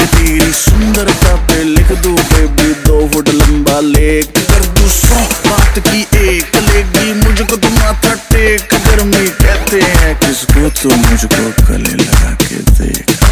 तेरी सुंदरता पे लिख दूं बेबी दो फुट लंबा लेक कर दूं 100 बात की एक लेगी मुझको तो माथा टेक गर्मी कहते हैं किसको तो मुझको गले लगा के देख।